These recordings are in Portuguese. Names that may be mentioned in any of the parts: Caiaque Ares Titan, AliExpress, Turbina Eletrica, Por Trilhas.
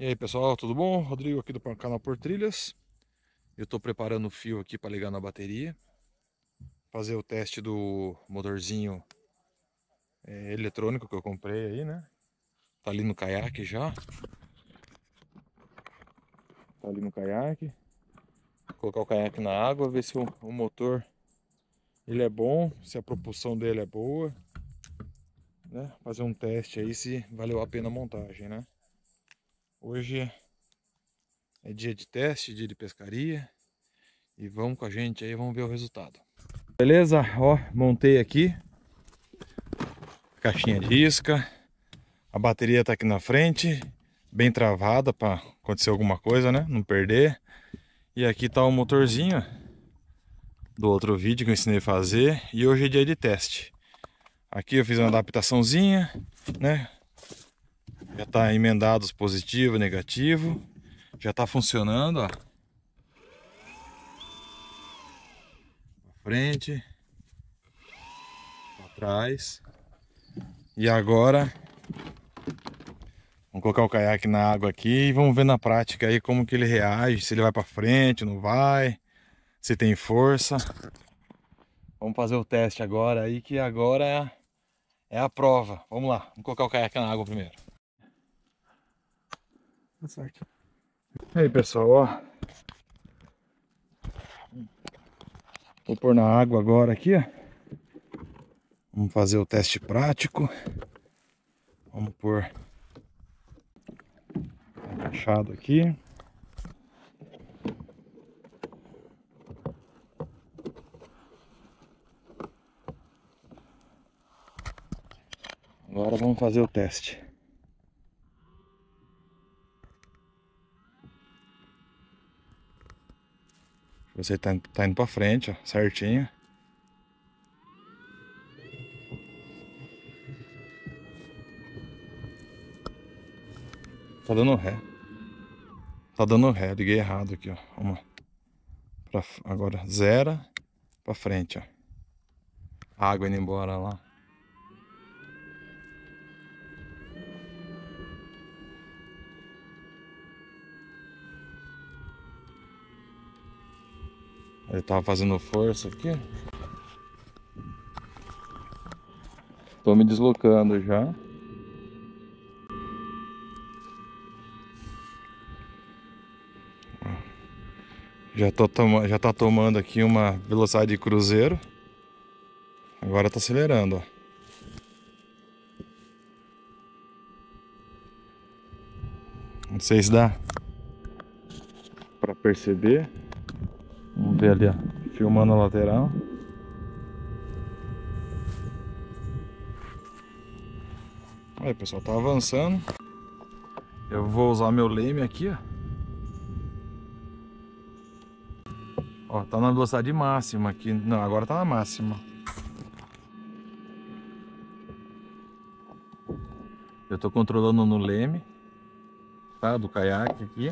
E aí pessoal, tudo bom? Rodrigo aqui do canal Por Trilhas. Eu estou preparando o fio aqui para ligar na bateria, fazer o teste do motorzinho eletrônico que eu comprei aí, né? Tá ali no Caiaque já. Tá ali no Caiaque. Vou colocar o Caiaque na água, ver se o motor ele é bom, se a propulsão dele é boa, né? Fazer um teste aí se valeu a pena a montagem, né? Hoje é dia de teste, dia de pescaria, e vamos com a gente aí, vamos ver o resultado. Beleza? Ó, montei aqui caixinha de isca. A bateria tá aqui na frente, bem travada para acontecer alguma coisa, né? Não perder. E aqui tá o motorzinho do outro vídeo que eu ensinei a fazer. E hoje é dia de teste. Aqui eu fiz uma adaptaçãozinha, né? Já tá emendado os positivo e negativo. Já tá funcionando, ó. Pra frente, pra trás. E agora vamos colocar o Caiaque na água aqui e vamos ver na prática aí como que ele reage, se ele vai para frente, não vai, se tem força. Vamos fazer o teste agora aí, que agora é a prova. Vamos lá, vamos colocar o Caiaque na água primeiro. Tá certo. E aí pessoal, ó. Vou pôr na água agora aqui, ó. Vamos fazer o teste prático. Vamos pôr encaixado aqui. Agora vamos fazer o teste. Você tá indo pra frente, ó, certinho. Tá dando ré. Tá dando ré, liguei errado aqui, ó. Vamos pra, agora zero pra frente, ó. A água indo embora lá. Ele tava fazendo força aqui. Tô me deslocando já. Já tá tomando aqui uma velocidade de cruzeiro. Agora tá acelerando, ó. Não sei se dá pra perceber. Vamos ver ali, ó, filmando a lateral. Olha pessoal, tá avançando. Eu vou usar meu leme aqui, ó. Ó, tá na velocidade máxima aqui. Não, agora tá na máxima. Eu tô controlando no leme, tá? Do Caiaque aqui.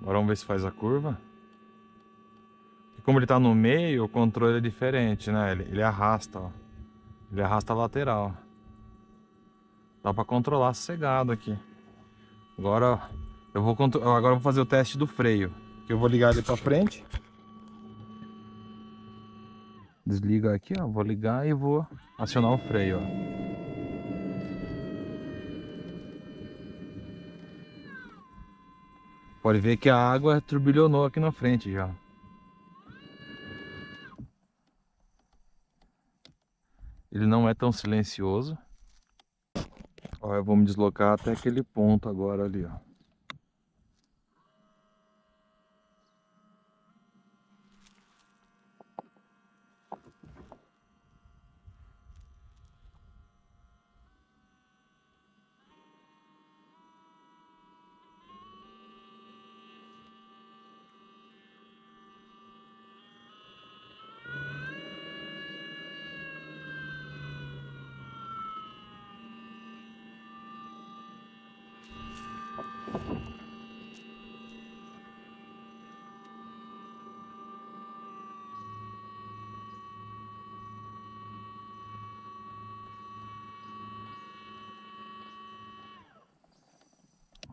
Agora vamos ver se faz a curva. E como ele tá no meio, o controle é diferente, né? Ele arrasta, ó. Ele arrasta a lateral. Dá pra controlar sossegado aqui. Agora eu vou, agora eu vou fazer o teste do freio. Que eu vou ligar ele pra frente. Desliga aqui, ó. Vou ligar e vou acionar o freio, ó. Pode ver que a água turbilhonou aqui na frente já. Ele não é tão silencioso. Ó, eu vou me deslocar até aquele ponto agora ali, ó.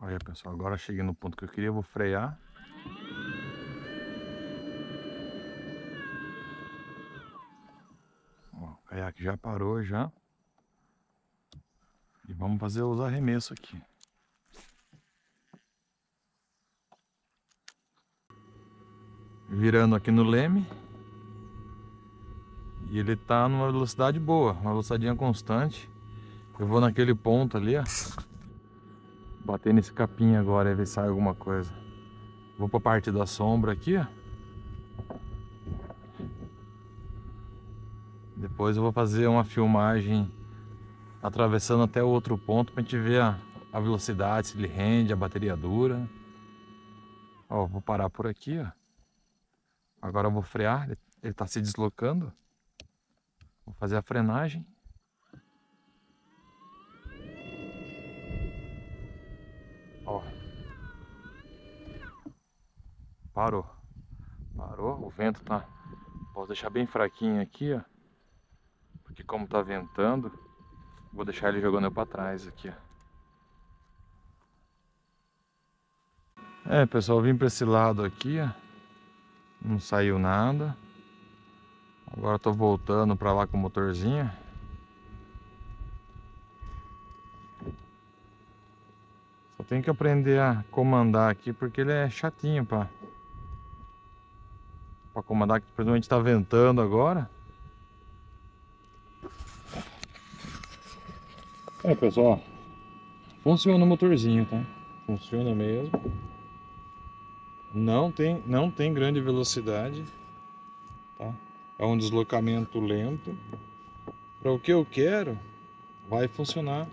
Olha pessoal, agora cheguei no ponto que eu queria, eu vou frear. Ó, o caiaque já parou já. E vamos fazer os arremessos aqui. Virando aqui no leme. E ele tá numa velocidade boa, uma velocidade constante. Eu vou naquele ponto ali, ó. Bater nesse capinha agora e ver se sai alguma coisa. Vou pra parte da sombra aqui, ó. Depois eu vou fazer uma filmagem atravessando até o outro ponto pra gente ver a velocidade, se ele rende, a bateria dura. Ó, vou parar por aqui, ó. Agora eu vou frear, ele tá se deslocando. Vou fazer a frenagem. Ó. Parou. Parou, o vento tá... Posso deixar bem fraquinho aqui, ó. Porque como tá ventando, vou deixar ele jogando eu pra trás aqui, ó. É, pessoal, eu vim pra esse lado aqui, ó. Não saiu nada. Agora estou voltando para lá com o motorzinho. Só tenho que aprender a comandar aqui, porque ele é chatinho para comandar, que principalmente está ventando agora. É pessoal, funciona o motorzinho, tá? Funciona mesmo. Não tem grande velocidade, tá? É um deslocamento lento. Para o que eu quero, vai funcionar.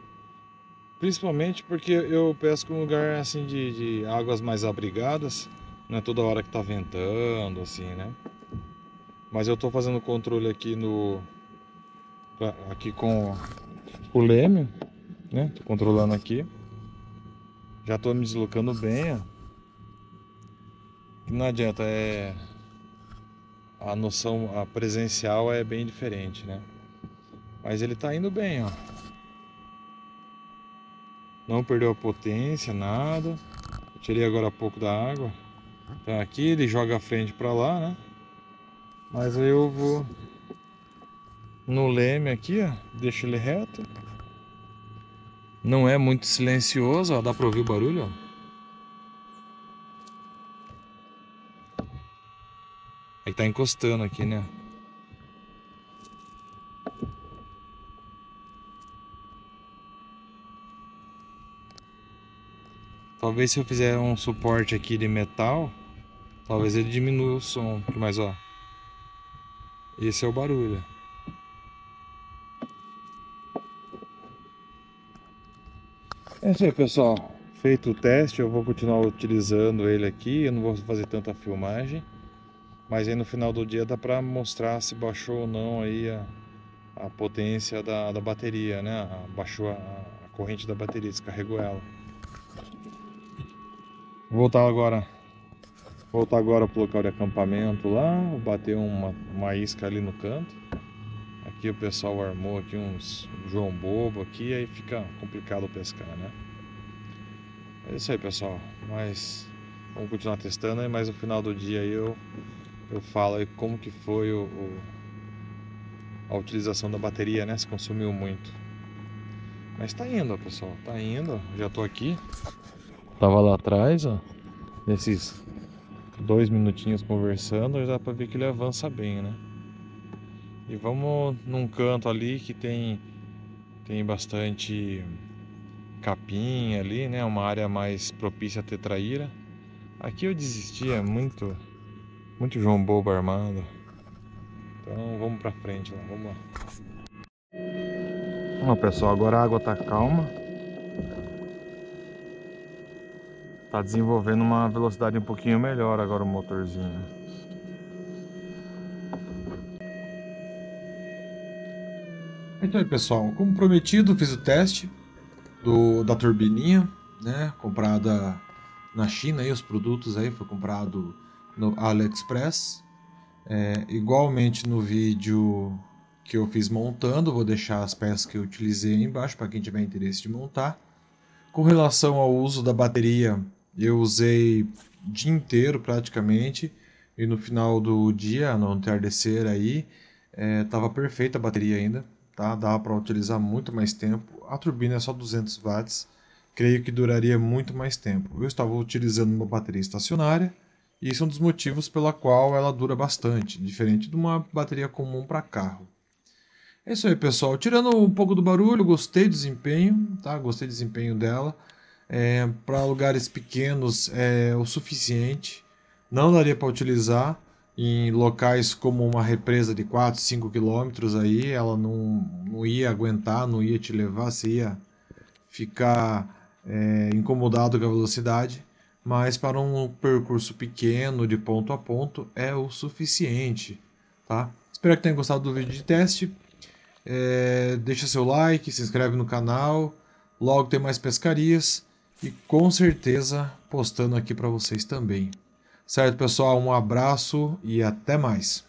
Principalmente porque eu pesco um lugar assim de águas mais abrigadas. Não é toda hora que tá ventando assim, né? Mas eu tô fazendo controle aqui no... Aqui com o leme, né? Tô controlando aqui. Já tô me deslocando bem, ó. Não adianta, é... A noção a presencial é bem diferente, né? Mas ele tá indo bem, ó. Não perdeu a potência, nada. Eu tirei agora há pouco da água. Então aqui ele joga a frente pra lá, né? Mas aí eu vou no leme aqui, ó. Deixo ele reto. Não é muito silencioso, ó. Dá pra ouvir o barulho, ó. Aí tá encostando aqui, né? Talvez se eu fizer um suporte aqui de metal, talvez ele diminua o som. Mas ó, esse é o barulho. É isso aí, pessoal. Feito o teste, eu vou continuar utilizando ele aqui. Eu não vou fazer tanta filmagem. Mas aí no final do dia dá pra mostrar se baixou ou não aí a potência da bateria, né? Baixou a corrente da bateria, descarregou ela. Vou voltar agora pro local de acampamento lá. Vou bater uma isca ali no canto. Aqui o pessoal armou aqui uns João Bobo aqui, aí fica complicado pescar, né? É isso aí, pessoal. Mas vamos continuar testando aí, mas no final do dia aí eu falo aí como que foi a utilização da bateria, né? Se consumiu muito. Mas tá indo, ó, pessoal. Tá indo. Já tô aqui. Tava lá atrás, ó. Nesses 2 minutinhos conversando, já dá pra ver que ele avança bem, né? E vamos num canto ali que tem bastante capim ali, né? Uma área mais propícia a ter traíra. Aqui eu desisti, é muito... Muito João Bobo armado. Então vamos pra frente lá, vamos lá. Ó pessoal, agora a água tá calma. Tá desenvolvendo uma velocidade um pouquinho melhor agora o motorzinho. Então aí pessoal, como prometido, fiz o teste da turbininha, né? Comprada na China aí, os produtos aí, foi comprado no AliExpress, igualmente no vídeo que eu fiz montando. Vou deixar as peças que eu utilizei aí embaixo para quem tiver interesse de montar. Com relação ao uso da bateria, eu usei o dia inteiro praticamente, e no final do dia, no entardecer aí, estava perfeita a bateria ainda, tá? Dava para utilizar muito mais tempo. A turbina é só 200 watts, creio que duraria muito mais tempo. Eu estava utilizando uma bateria estacionária, e isso é um dos motivos pela qual ela dura bastante, diferente de uma bateria comum para carro. É isso aí, pessoal. Tirando um pouco do barulho, gostei do desempenho, tá? Gostei do desempenho dela. Para lugares pequenos é o suficiente. Não daria para utilizar em locais como uma represa de 4, 5 km aí. Ela não ia aguentar, não ia te levar, você ia ficar incomodado com a velocidade. Mas para um percurso pequeno, de ponto a ponto, é o suficiente, tá? Espero que tenham gostado do vídeo de teste. Deixa seu like, se inscreve no canal. Logo tem mais pescarias e com certeza postando aqui para vocês também. Certo, pessoal? Um abraço e até mais.